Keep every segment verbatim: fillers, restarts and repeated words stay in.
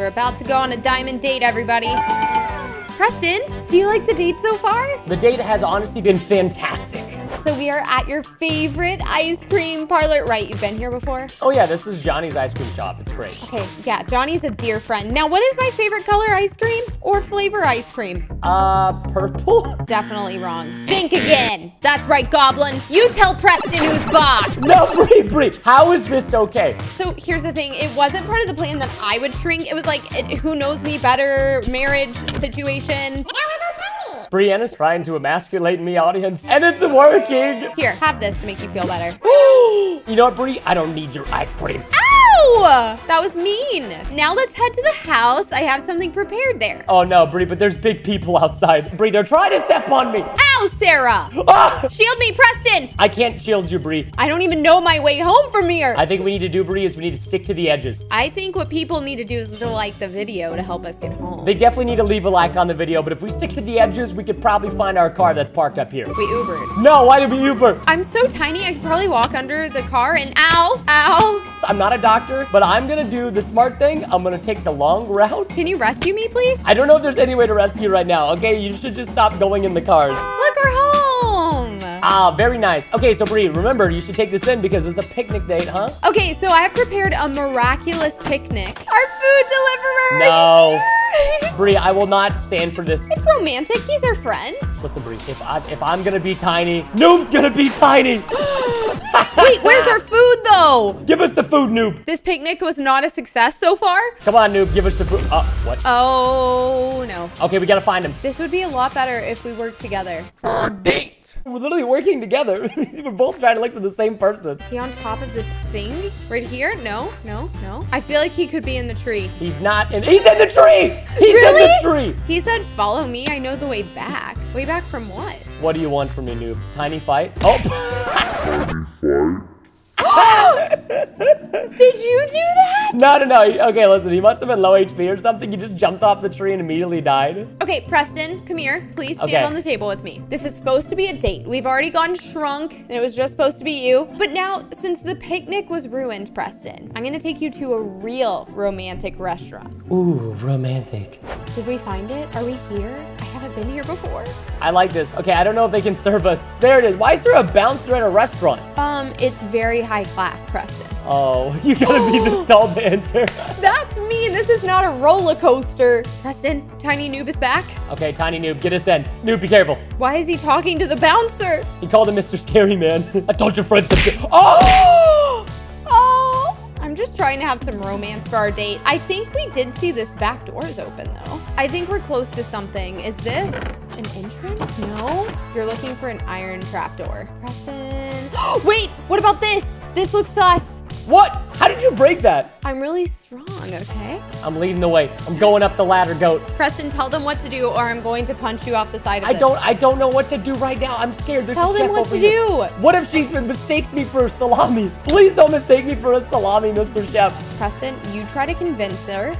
We're about to go on a diamond date, everybody. Preston, do you like the date so far? The date has honestly been fantastic. So we are at your favorite ice cream parlor, right? You've been here before? Oh yeah, this is Johnny's ice cream shop. It's great. Okay, yeah, Johnny's a dear friend. Now, what is my favorite color ice cream or flavor ice cream? Uh, purple? Definitely wrong. Think again. That's right, Goblin. You tell Preston who's boss. No, Bree, Bree, how is this okay? So here's the thing. It wasn't part of the plan that I would shrink. It was like, it, who knows me better, marriage situation. Brianna's trying to emasculate me, audience, and it's working! Here, have this to make you feel better. You know what, Bree? I don't need your ice cream. Ow! That was mean. Now let's head to the house. I have something prepared there. Oh no, Bree, but there's big people outside. Bree, they're trying to step on me. Ow, Sarah! Ah! Shield me, Preston! I can't shield you, Bree. I don't even know my way home from here. I think we need to do, Bree, is we need to stick to the edges. I think what people need to do is to like the video to help us get home. They definitely need to leave a like on the video, but if we stick to the edges, we could probably find our car that's parked up here. We Ubered. No, why did we Uber? I'm so tiny, I could probably walk under the car and ow, ow. I'm not a doctor, but I'm gonna do the smart thing. I'm gonna take the long route. Can you rescue me, please? I don't know if there's any way to rescue right now, okay? You should just stop going in the cars. Look, we're home. Ah, very nice. Okay, so Bree, remember, you should take this in because it's a picnic date, huh? Okay, so I have prepared a miraculous picnic. Our food deliverer no. is here. Bree, I will not stand for this. It's romantic. He's our friend. Listen, Bree, if, I, if I'm going to be tiny, Noob's going to be tiny. Wait, where's our food, though? Give us the food, Noob. This picnic was not a success so far. Come on, Noob, give us the food. Oh, what? Oh, no. Okay, we got to find him. This would be a lot better if we worked together. For date. We're literally working together. We're both trying to look for the same person. Is he on top of this thing right here? No, no, no. I feel like he could be in the tree. He's not in. He's in the tree. He's really? in the tree. He said, follow me. I know the way back. Way back from what? What do you want from me, Noob? Tiny fight? Oh. Tiny fight? Did you do that? No, no, no. Okay, listen. He must have been low H P or something. He just jumped off the tree and immediately died. Okay, Preston, come here. Please stand okay. on the table with me. This is supposed to be a date. We've already gone shrunk, and it was just supposed to be you. But now, since the picnic was ruined, Preston, I'm going to take you to a real romantic restaurant. Ooh, romantic. Did we find it? Are we here? I haven't been here before. I like this. Okay, I don't know if they can serve us. There it is. Why is there a bouncer at a restaurant? Um, it's very high class, Preston. Oh, you gotta be the stall dancer. That's mean. This is not a roller coaster. Preston, Tiny Noob is back. Okay, Tiny Noob, get us in. Noob, be careful. Why is he talking to the bouncer? He called him Mister Scary Man. I told your friends to. Oh! I'm just trying to have some romance for our date. I think we did see this back door is open though. I think we're close to something. Is this an entrance? No. You're looking for an iron trapdoor. Preston. Wait, what about this? This looks sus. What? How did you break that? I'm really strong, okay? I'm leading the way. I'm going up the ladder, goat. Preston, tell them what to do or I'm going to punch you off the side of I this. don't, I don't know what to do right now. I'm scared. There's tell them what to here. do. What if she mistakes me for salami? Please don't mistake me for a salami, Mister Chef. Preston, you try to convince her.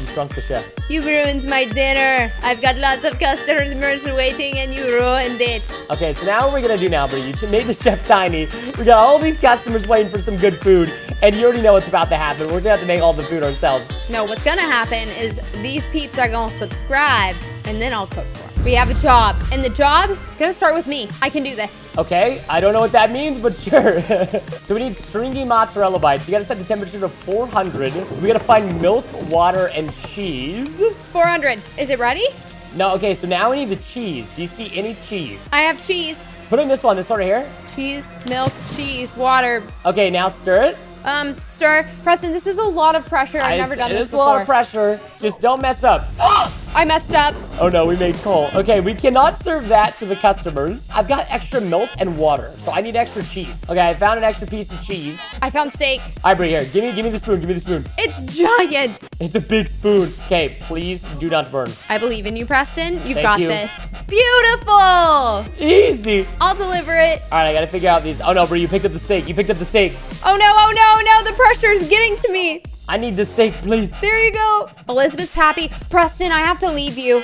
You shrunk the chef. You ruined my dinner. I've got lots of customers waiting and you ruined it. Okay, so now what we're gonna do now, Bree, you made the chef tiny. We got all these customers waiting for some good food and you already know what's about to happen. We're gonna have to make all the food ourselves. No, what's gonna happen is these peeps are gonna subscribe and then I'll cook for them. We have a job and the job gonna start with me. I can do this. Okay, I don't know what that means, but sure. So we need stringy mozzarella bites. You gotta set the temperature to four hundred. We gotta find milk, water, and cheese. four hundred, is it ready? No, okay, so now we need the cheese. Do you see any cheese? I have cheese. Put in this one, this one right here. Cheese, milk, cheese, water. Okay, now stir it. Um, stir. Preston, this is a lot of pressure. I've I, never done this before. It is a lot of pressure. Just don't mess up. I messed up. Oh no, we made coal. Okay, we cannot serve that to the customers. I've got extra milk and water, so I need extra cheese. Okay, I found an extra piece of cheese. I found steak. All right, Bree, here. Give me, give me the spoon. Give me the spoon. It's giant. It's a big spoon. Okay, please do not burn. I believe in you, Preston. You've Thank got you. this. Beautiful. Easy. I'll deliver it. All right, I gotta figure out these. Oh no, Bree, you picked up the steak. You picked up the steak. Oh no, oh no. Oh no, the pressure's getting to me. I need the steak, please. There you go. Elizabeth's happy. Preston, I have to leave you.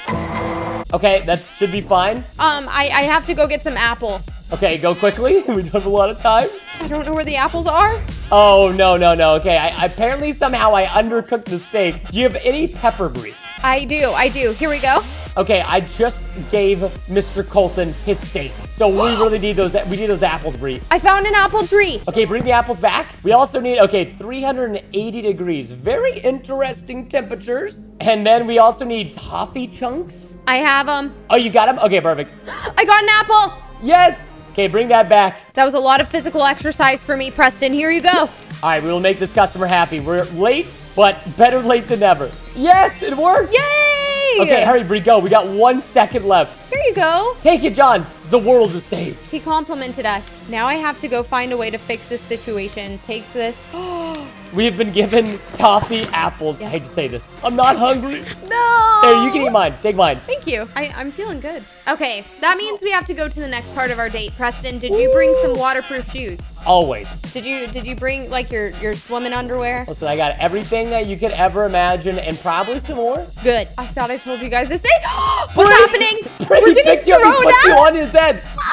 Okay, that should be fine. Um, I, I have to go get some apples. Okay, go quickly. We don't have a lot of time. I don't know where the apples are. Oh, no, no, no. Okay, I, apparently somehow I undercooked the steak. Do you have any pepper grease? I do, I do. Here we go. Okay, I just gave Mister Colton his steak. So we really need those, we need those apples, Bree. I found an apple tree. Okay, bring the apples back. We also need, okay, three hundred eighty degrees. Very interesting temperatures. And then we also need toffee chunks. I have them. Oh, you got them? Okay, perfect. I got an apple. Yes. Okay, bring that back. That was a lot of physical exercise for me, Preston. Here you go. All right, we will make this customer happy. We're late, but better late than never. Yes, it worked. Yay! Okay, hurry, Bree, go. We got one second left. Here you go. Take it, John. The world is saved. He complimented us. Now I have to go find a way to fix this situation. Take this. We have been given toffee apples. Yes. I hate to say this. I'm not hungry. No. There, you can eat mine. Take mine. Thank you. I, I'm feeling good. Okay, that means we have to go to the next part of our date. Preston, did Ooh. you bring some waterproof shoes? Always. Did you Did you bring like your, your swimming underwear? Listen, I got everything that you could ever imagine and probably some more. Good. I thought I told you guys this day. What's Bree, happening? Bree We're getting thrown out. He put you on his head. Ah!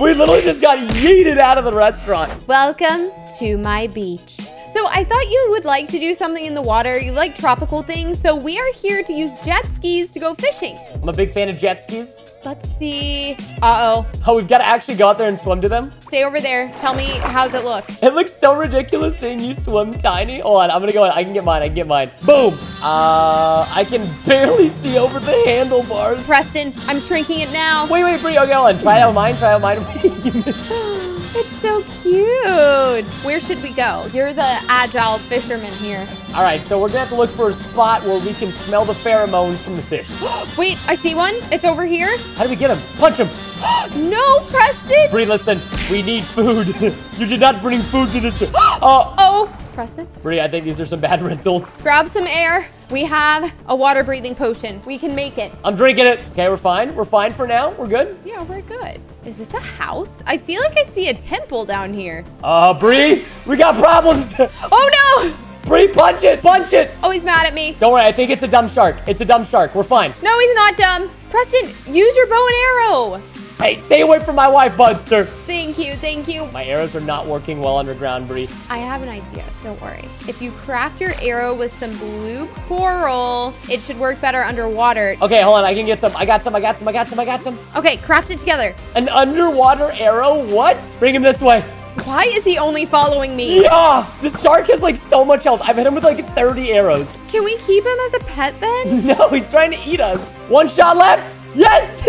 We literally just got yeeted out of the restaurant. Welcome to my beach. So I thought you would like to do something in the water. You like tropical things. So we are here to use jet skis to go fishing. I'm a big fan of jet skis. Let's see. Uh-oh. Oh, we've got to actually go out there and swim to them? Stay over there. Tell me, how's it look? It looks so ridiculous seeing you swim, Tiny. Hold on, I'm going to go in. I can get mine. I can get mine. Boom. Uh, I can barely see over the handlebars. Preston, I'm shrinking it now. Wait, wait, Bree. Okay, hold on. Try out mine. Try out mine. It's so cute. Where should we go? You're the agile fisherman here. All right, so we're gonna have to look for a spot where we can smell the pheromones from the fish. Wait, I see one. It's over here. How do we get him? Punch him. No, Preston. Bree, listen. We need food. You did not bring food to this. Oh. Oh, Preston. Bree, I think these are some bad rentals. Grab some air. We have a water-breathing potion. We can make it. I'm drinking it. Okay, we're fine. We're fine for now. We're good. Yeah, we're good. Is this a house? I feel like I see a temple down here. Uh, Bree, we got problems. Oh no. Bree, punch it! Punch it! Oh, he's mad at me. Don't worry, I think it's a dumb shark. It's a dumb shark. We're fine. No, he's not dumb. Preston, use your bow and arrow. Hey, stay away from my wife, Budster. Thank you, thank you. My arrows are not working well underground, Bree. I have an idea, don't worry. If you craft your arrow with some blue coral, it should work better underwater. Okay, hold on, I can get some. I got some, I got some, I got some, I got some. Okay, craft it together. An underwater arrow? What? Bring him this way. Why is he only following me? Yeah, this shark has like so much health. I've hit him with like thirty arrows. Can we keep him as a pet then? No, he's trying to eat us. One shot left. Yes!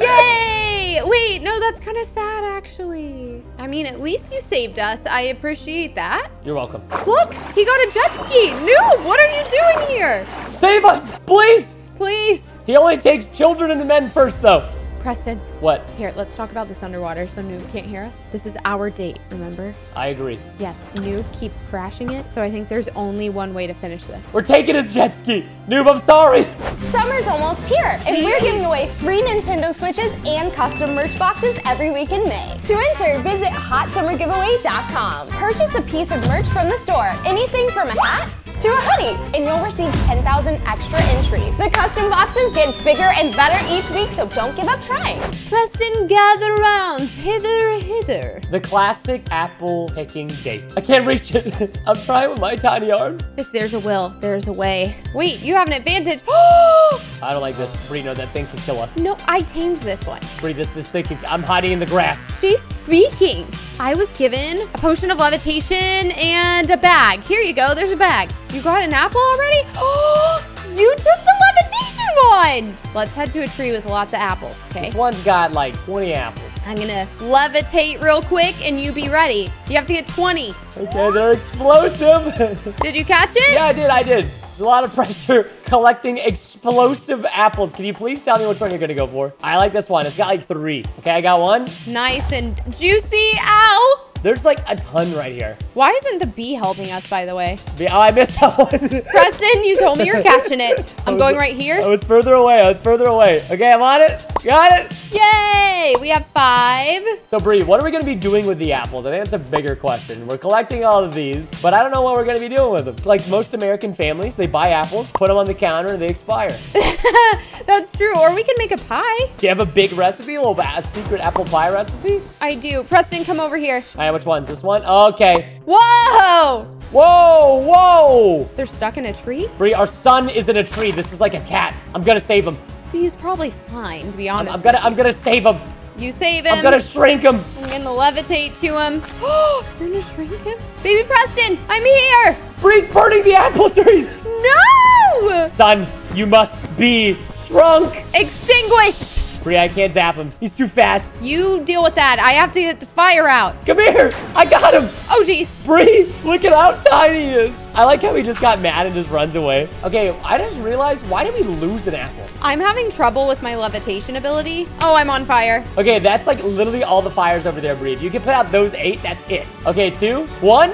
Yay! Wait, no, that's kind of sad actually. I mean, at least you saved us. I appreciate that. You're welcome. Look, he got a jet ski. Noob, what are you doing here? Save us, please. Please. He only takes children and men first though. Preston. What? Here, let's talk about this underwater so Noob can't hear us. This is our date, remember? I agree. Yes, Noob keeps crashing it, so I think there's only one way to finish this. We're taking his jet ski. Noob, I'm sorry. Summer's almost here, and we're giving away free Nintendo Switches and custom merch boxes every week in May. To enter, visit hot summer giveaway dot com. Purchase a piece of merch from the store, anything from a hat to a hoodie, and you'll receive ten thousand extra entries. The custom boxes get bigger and better each week, so don't give up trying. Preston, gather round, hither, hither. The classic apple picking date. I can't reach it. I'm trying with my tiny arms. If there's a will, there's a way. Wait, you have an advantage. Oh! I don't like this. Bree, no, that thing can kill us. No, I tamed this one. Bree, this, this thing can, I'm hiding in the grass. She's speaking. I was given a potion of levitation and a bag. Here you go, there's a bag. You got an apple already? Oh, you took the levitation wand. Let's head to a tree with lots of apples, okay? This one's got like twenty apples. I'm gonna levitate real quick and you be ready. You have to get twenty. Okay, they're explosive. Did you catch it? Yeah, I did, I did. There's a lot of pressure collecting explosive apples. Can you please tell me which one you're gonna go for? I like this one, it's got like three. Okay, I got one. Nice and juicy, ow. There's like a ton right here. Why isn't the bee helping us, by the way? Oh, I missed that one. Preston, you told me you're catching it. I'm was, going right here. I was further away. I was further away. Okay, I'm on it. Got it. Yay. We have five. So, Bree, what are we going to be doing with the apples? I think that's a bigger question. We're collecting all of these, but I don't know what we're going to be doing with them. Like most American families, they buy apples, put them on the counter, and they expire. That's true. Or we can make a pie. Do you have a big recipe? A little a secret apple pie recipe? I do. Preston, come over here. All right, which one's this one? Okay. Whoa! Whoa, whoa! They're stuck in a tree? Bree, our son is in a tree. This is like a cat. I'm gonna save him. He's probably fine, to be honest. I'm, I'm gonna, I'm gonna save him. You save him. I'm gonna shrink him. I'm gonna levitate to him. You're gonna shrink him? Baby Preston, I'm here! Bree's burning the apple trees! No! Son, you must be shrunk. Extinguished! Bree, I can't zap him. He's too fast. You deal with that. I have to get the fire out. Come here! I got him! Oh, jeez. Bree, look at how tiny he is. I like how he just got mad and just runs away. Okay, I just realized, why did we lose an apple? I'm having trouble with my levitation ability. Oh, I'm on fire. Okay, that's like literally all the fires over there, Bree. If you can put out those eight, that's it. Okay, two, one.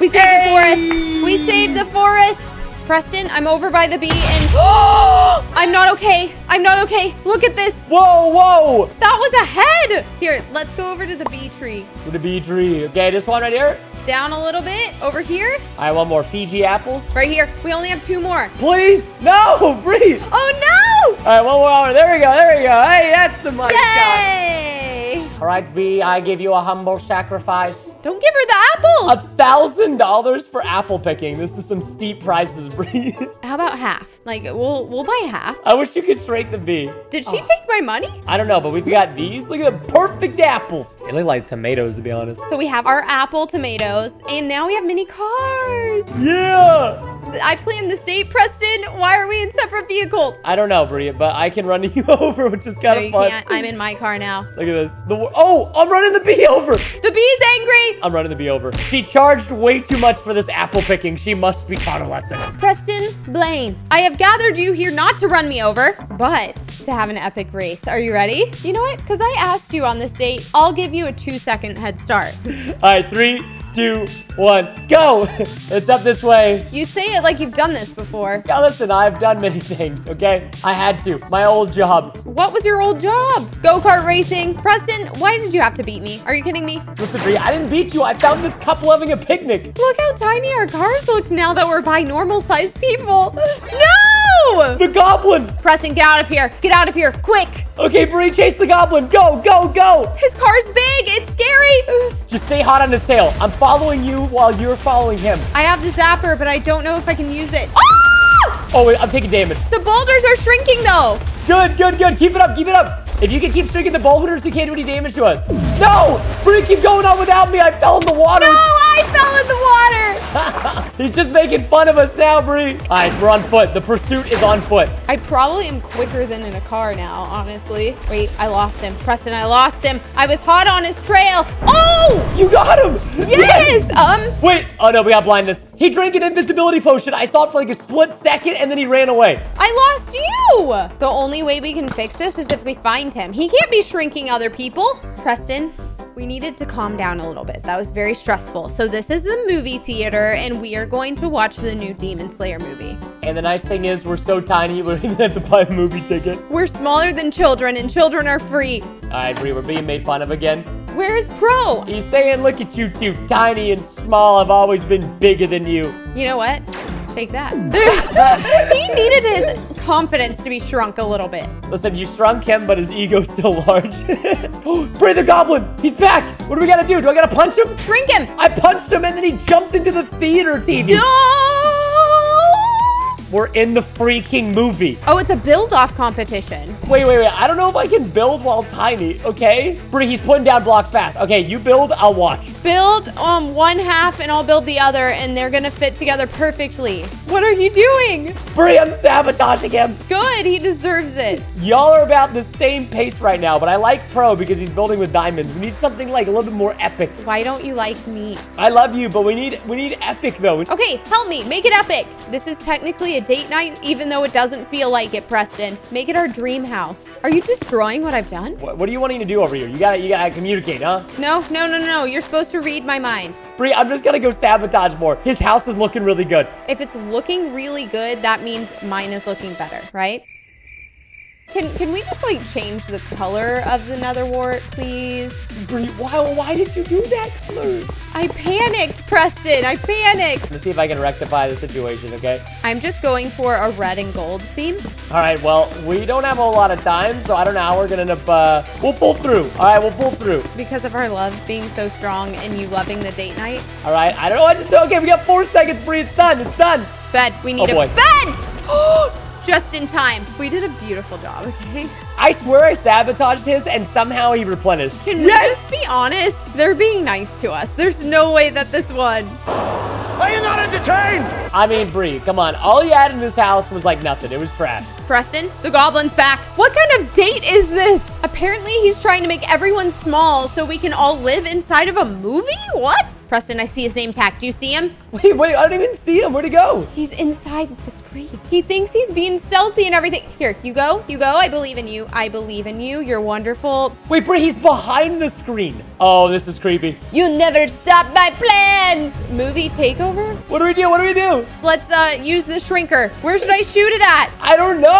We saved hey! the forest. We saved the forest. Preston, I'm over by the bee and oh, I'm not okay. I'm not okay. Look at this. Whoa, whoa. That was a head. Here, let's go over to the bee tree. The bee tree. Okay, this one right here. Down a little bit. Over here. I want more Fiji apples. Right here. We only have two more. Please. No, breathe. Oh, no. All right, one more hour. There we go. There we go. Hey, that's the money. Yay. All right, bee, I give you a humble sacrifice. Don't give her the apples. A thousand dollars for apple picking. This is some steep prices, Bree. How about half? Like we'll we'll buy half. I wish you could shrink the bee. Did she oh. take my money? I don't know, but we've got these. Look at the perfect apples. They look like tomatoes, to be honest. So we have our apple tomatoes, and now we have mini cars. Yeah. I planned this date, Preston. Why are we in separate vehicles? I don't know, Bree, but I can run you over, which is kind of no, fun. Can't. I'm in my car now. Look at this. The, oh, I'm running the bee over. The bee's angry. I'm running the bee over. She charged way too much for this apple picking. She must be taught a lesson. Preston, Blaine, I have gathered you here not to run me over, but to have an epic race. Are you ready? You know what? Because I asked you on this date, I'll give you a two second head start. All right, three, two, one, go! It's up this way. You say it like you've done this before. Yeah, listen, I've done many things, okay? I had to. My old job. What was your old job? Go-kart racing. Preston, why did you have to beat me? Are you kidding me? Listen, Bree, I didn't beat you. I found this couple having a picnic. Look how tiny our cars look now that we're by normal-sized people. No! The goblin! Preston, get out of here. Get out of here, quick! Okay, Bree, chase the goblin. Go, go, go! His car's big. It's scary. Just stay hot on his tail. I'm following you while you're following him. I have the zapper, but I don't know if I can use it. Ah! Oh, wait, I'm taking damage. The boulders are shrinking, though. Good, good, good. Keep it up, keep it up. If you can keep shrinking the boulders, they can't do any damage to us. No! Bree, keep going on without me. I fell in the water. No, I fell in the water. He's just making fun of us now, Bree. All right, we're on foot. The pursuit is on foot. I probably am quicker than in a car now, honestly. Wait, I lost him. Preston, I lost him. I was hot on his trail. Oh! You got him! Yes! yes. Um. Wait, oh no, we got blindness. He drank an invisibility potion. I saw it for like a split second and then he ran away. I lost you! The only way we can fix this is if we find him. He can't be shrinking other people. Preston, we needed to calm down a little bit. That was very stressful. So this is the movie theater, and we are going to watch the new Demon Slayer movie. And the nice thing is we're so tiny, we're going to have to buy a movie ticket. We're smaller than children, and children are free. All right, Bree, we're being made fun of again. Where is Pro? He's saying, look at you two, tiny and small. I've always been bigger than you. You know what? Take that. He needed his confidence to be shrunk a little bit. Listen, you shrunk him, but his ego's still large. Oh, Bree the goblin! He's back! What do we gotta do? Do I gotta punch him? Shrink him! I punched him and then he jumped into the theater T V. No! We're in the freaking movie. Oh, it's a build-off competition. Wait, wait, wait. I don't know if I can build while tiny, okay? Bree, he's putting down blocks fast. Okay, you build, I'll watch. Build um, one half and I'll build the other, and they're gonna fit together perfectly. What are you doing? Bree, I'm sabotaging him. Good, he deserves it. Y'all are about the same pace right now, but I like Pro because he's building with diamonds. We need something like a little bit more epic. Why don't you like me? I love you, but we need we need epic though. Okay, help me, make it epic. This is technically a date night, even though it doesn't feel like it, Preston. Make it our dream house. Are you destroying what I've done? What, what are you wanting to do over here? You gotta, you gotta communicate, huh? No, no, no, no. You're supposed to read my mind. Bree, I'm just gonna go sabotage more. His house is looking really good. If it's looking really good, that means mine is looking better, right? Can, can we just like change the color of the nether wart, please? Bree, why, why did you do that color? I panicked, Preston, I panicked. Let's see if I can rectify the situation, okay? I'm just going for a red and gold theme. All right, well, we don't have a whole lot of time, so I don't know how we're gonna end up, uh, we'll pull through. All right, we'll pull through. Because of our love being so strong and you loving the date night. All right, I don't know, I just, okay, we got four seconds, Bree, it's done, it's done. Bed, we need oh, a boy. bed! Oh! Just in time. We did a beautiful job, okay? I swear I sabotaged his and somehow he replenished. Can we yes! just be honest? They're being nice to us. There's no way that this won. Are you not entertained? I mean, Bree, come on. All he had in his house was like nothing. It was trash. Preston, the goblin's back. What kind of date is this? Apparently he's trying to make everyone small so we can all live inside of a movie? What? Preston, I see his name tag. Do you see him? Wait, wait, I don't even see him. Where'd he go? He's inside the screen. He thinks he's being stealthy and everything. Here, you go, you go. I believe in you. I believe in you. You're wonderful. Wait, Bree, he's behind the screen. Oh, this is creepy. You never stop my plans. Movie takeover? What do we do? What do we do? Let's uh, use the shrinker. Where should I shoot it at? I don't know.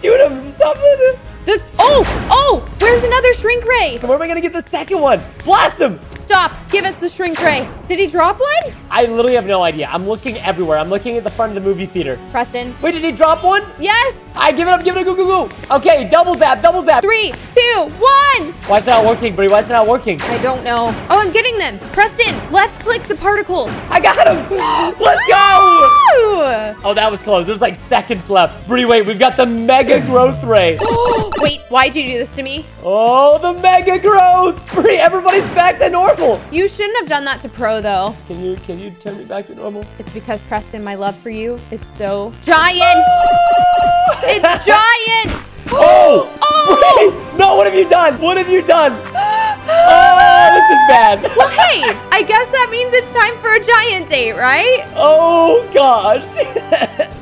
Shoot him. Stop it. This, oh, oh, where's another shrink ray? So where am I gonna get the second one? Blast him. Stop, give us the shrink ray. Did he drop one? I literally have no idea. I'm looking everywhere. I'm looking at the front of the movie theater. Preston. Wait, did he drop one? Yes. I give it up, give it up, go, go, go. Okay, double tap, double tap. Three, two, one. Why is it not working, Bree? Why is it not working? I don't know. Oh, I'm getting them. Preston, left click the particles. I got him. Let's go. Oh, that was close. There's like seconds left. Bree, wait, we've got the mega growth ray. Wait, why'd you do this to me? Oh, the mega growth. Bree, everybody's back to normal. You shouldn't have done that to Pro, though. Can you can you turn me back to normal? It's because, Preston, my love for you is so giant. Oh! It's giant. Oh! Oh! Wait. No, what have you done? What have you done? Oh, this is bad. Well, hey, I guess that means it's time for a giant date, right? Oh, gosh.